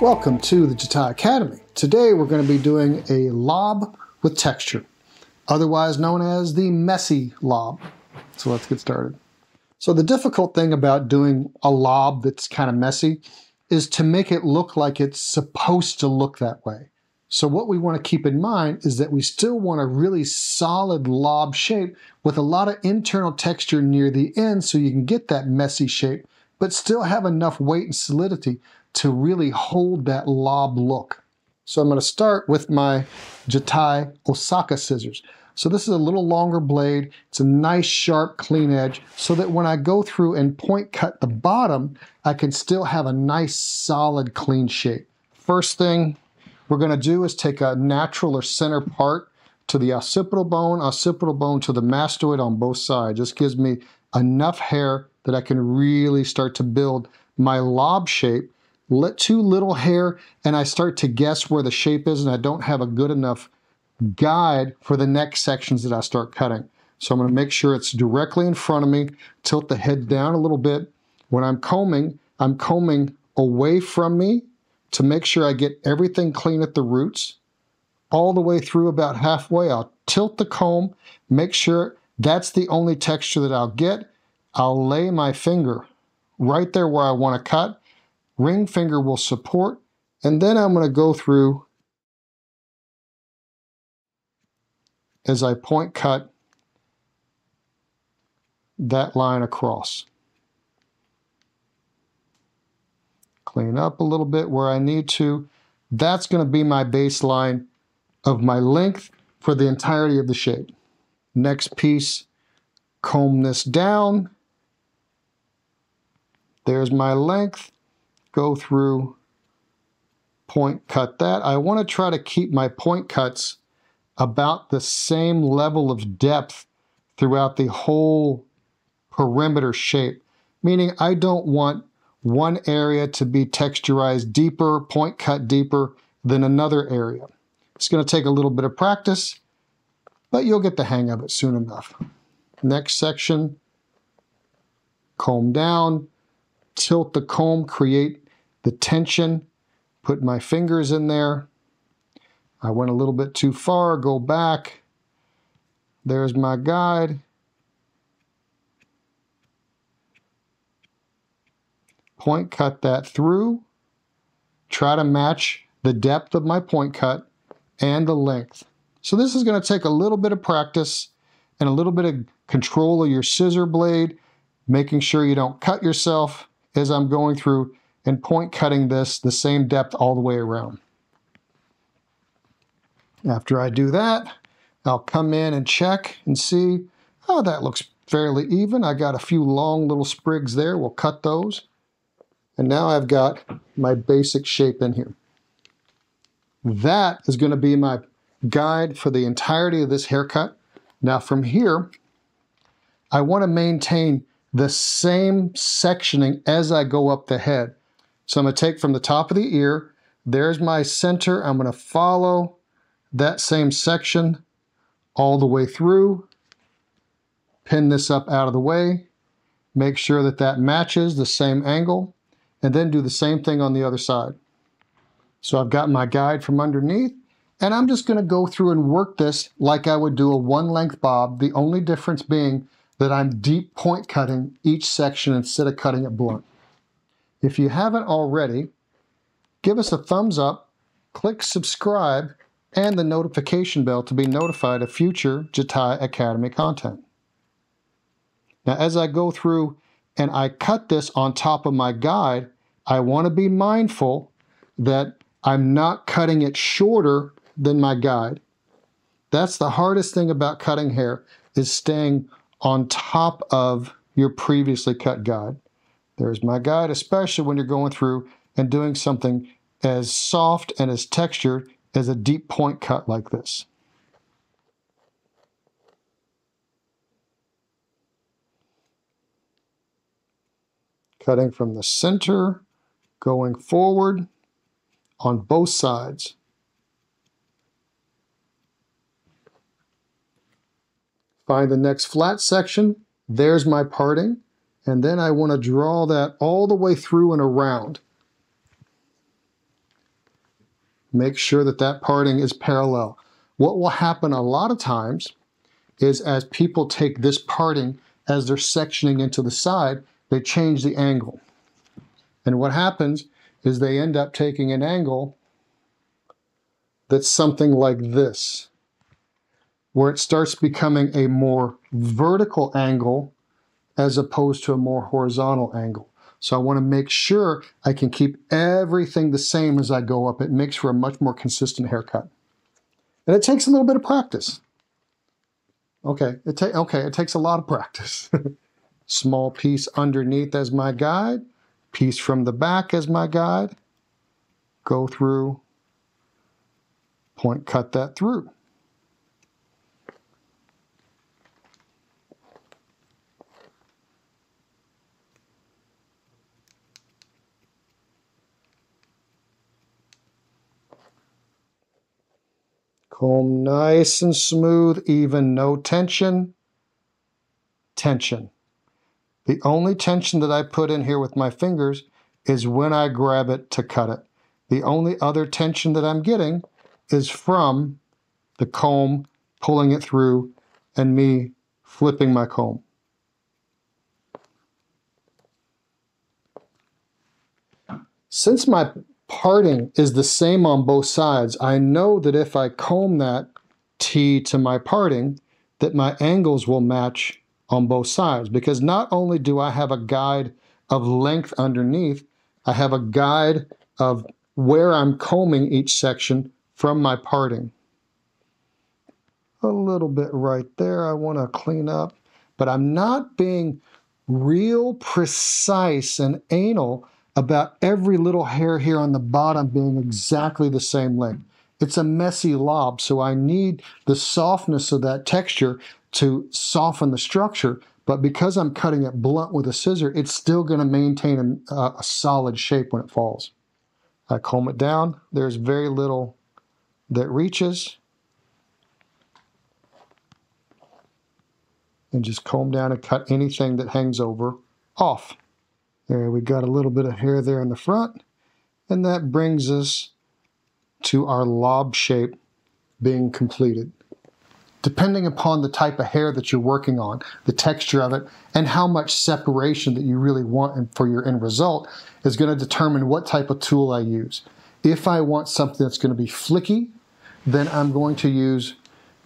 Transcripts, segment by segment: Welcome to the Jatai Academy. Today we're going to be doing a lob with texture, otherwise known as the messy lob. So let's get started. So the difficult thing about doing a lob that's kind of messy is to make it look like it's supposed to look that way. So what we want to keep in mind is that we still want a really solid lob shape with a lot of internal texture near the end so you can get that messy shape, but still have enough weight and solidity to really hold that lob look. So I'm going to start with my Jatai Osaka scissors. So this is a little longer blade. It's a nice, sharp, clean edge so that when I go through and point cut the bottom, I can still have a nice, solid, clean shape. First thing we're going to do is take a natural or center part to the occipital bone to the mastoid on both sides. This gives me enough hair that I can really start to build my lob shape. Let too little hair and I start to guess where the shape is and I don't have a good enough guide for the next sections that I start cutting. So I'm going to make sure it's directly in front of me, tilt the head down a little bit. When I'm combing away from me to make sure I get everything clean at the roots. All the way through about halfway, I'll tilt the comb, make sure that's the only texture that I'll get. I'll lay my finger right there where I want to cut. Ring finger will support, and then I'm going to go through as I point cut that line across. Clean up a little bit where I need to. That's going to be my baseline of my length for the entirety of the shape. Next piece, comb this down. There's my length. Go through, point cut that. I want to try to keep my point cuts about the same level of depth throughout the whole perimeter shape, meaning I don't want one area to be texturized deeper, point cut deeper than another area. It's going to take a little bit of practice, but you'll get the hang of it soon enough. Next section, comb down. Tilt the comb, create the tension, put my fingers in there. I went a little bit too far, go back. There's my guide. Point cut that through. Try to match the depth of my point cut and the length. So this is going to take a little bit of practice and a little bit of control of your scissor blade, making sure you don't cut yourself as I'm going through and point cutting this the same depth all the way around. After I do that, I'll come in and check and see, oh, that looks fairly even. I got a few long little sprigs there. We'll cut those. And now I've got my basic shape in here. That is going to be my guide for the entirety of this haircut. Now from here, I want to maintain the same sectioning as I go up the head. So I'm going to take from the top of the ear. There's my center. I'm going to follow that same section all the way through. Pin this up out of the way. Make sure that that matches the same angle. And then do the same thing on the other side. So I've got my guide from underneath. And I'm just going to go through and work this like I would do a one length bob. The only difference being that I'm deep point cutting each section instead of cutting it blunt. If you haven't already, give us a thumbs up, click subscribe, and the notification bell to be notified of future Jatai Academy content. Now, as I go through and I cut this on top of my guide, I want to be mindful that I'm not cutting it shorter than my guide. That's the hardest thing about cutting hair, is staying on top of your previously cut guide. There's my guide, especially when you're going through and doing something as soft and as textured as a deep point cut like this. Cutting from the center, going forward on both sides. Find the next flat section, there's my parting, and then I want to draw that all the way through and around. Make sure that that parting is parallel. What will happen a lot of times is as people take this parting, as they're sectioning into the side, they change the angle. And what happens is they end up taking an angle that's something like this, where it starts becoming a more vertical angle as opposed to a more horizontal angle. So I want to make sure I can keep everything the same as I go up. It makes for a much more consistent haircut. And it takes a little bit of practice. Okay, it takes a lot of practice. Small piece underneath as my guide, piece from the back as my guide. Go through, point cut that through. Comb nice and smooth, even, no tension. Tension. The only tension that I put in here with my fingers is when I grab it to cut it. The only other tension that I'm getting is from the comb, pulling it through, and me flipping my comb. Since my parting is the same on both sides, I know that if I comb that T to my parting, that my angles will match on both sides, because not only do I have a guide of length underneath, I have a guide of where I'm combing each section from my parting. A little bit right there I want to clean up, but I'm not being real precise and anal about every little hair here on the bottom being exactly the same length. It's a messy lob, so I need the softness of that texture to soften the structure, but because I'm cutting it blunt with a scissor, it's still going to maintain a solid shape when it falls. I comb it down. There's very little that reaches. And just comb down and cut anything that hangs over off. There, we got a little bit of hair there in the front, and that brings us to our lob shape being completed. Depending upon the type of hair that you're working on, the texture of it, and how much separation that you really want for your end result is going to determine what type of tool I use. If I want something that's going to be flicky, then I'm going to use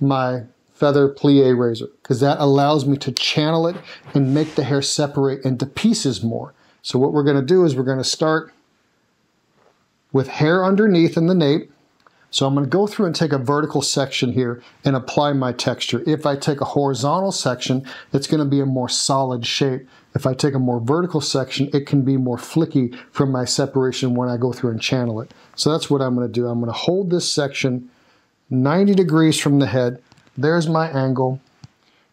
my feather plie razor, because that allows me to channel it and make the hair separate into pieces more. So what we're going to do is we're going to start with hair underneath in the nape. So I'm going to go through and take a vertical section here and apply my texture. If I take a horizontal section, it's going to be a more solid shape. If I take a more vertical section, it can be more flicky from my separation when I go through and channel it. So that's what I'm going to do. I'm going to hold this section 90 degrees from the head. There's my angle.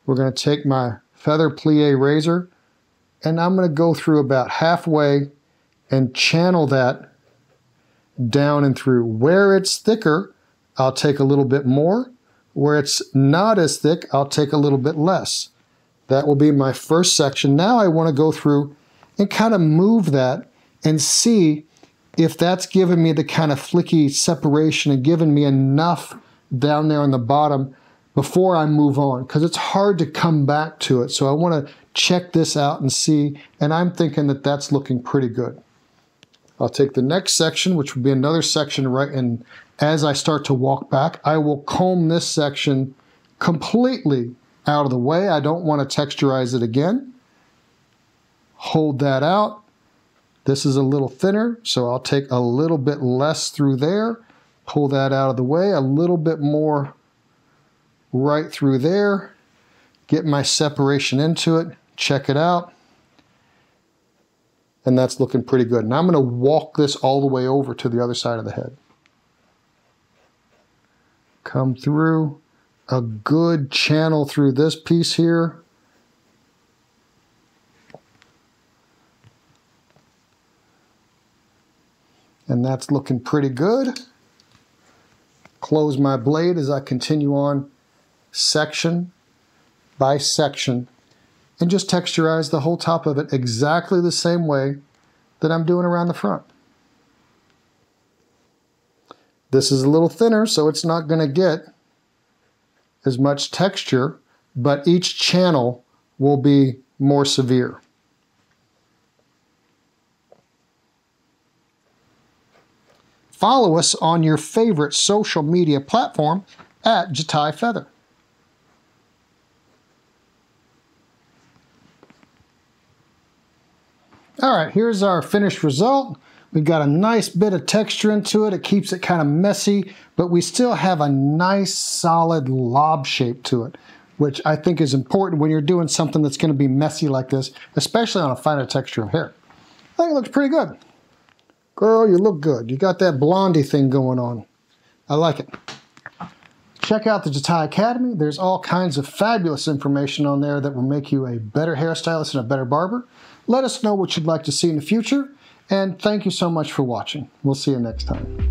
We're going to take my feather plie razor, and I'm going to go through about halfway and channel that down and through. Where it's thicker, I'll take a little bit more. Where it's not as thick, I'll take a little bit less. That will be my first section. Now I want to go through and kind of move that and see if that's giving me the kind of flicky separation and giving me enough down there on the bottom before I move on, because it's hard to come back to it. So I want to check this out and see, and I'm thinking that that's looking pretty good. I'll take the next section, which would be another section right in. As I start to walk back, I will comb this section completely out of the way. I don't want to texturize it again. Hold that out. This is a little thinner, so I'll take a little bit less through there. Pull that out of the way, a little bit more right through there, get my separation into it, check it out, and that's looking pretty good. Now I'm going to walk this all the way over to the other side of the head. Come through, a good channel through this piece here. And that's looking pretty good. Close my blade as I continue on section by section, and just texturize the whole top of it exactly the same way that I'm doing around the front. This is a little thinner, so it's not going to get as much texture, but each channel will be more severe. Follow us on your favorite social media platform at Jatai Feather. All right, here's our finished result. We've got a nice bit of texture into it. It keeps it kind of messy, but we still have a nice solid lob shape to it, which I think is important when you're doing something that's going to be messy like this, especially on a finer texture of hair. I think it looks pretty good. Girl, you look good. You got that blondie thing going on. I like it. Check out the Jatai Academy. There's all kinds of fabulous information on there that will make you a better hairstylist and a better barber. Let us know what you'd like to see in the future. And thank you so much for watching. We'll see you next time.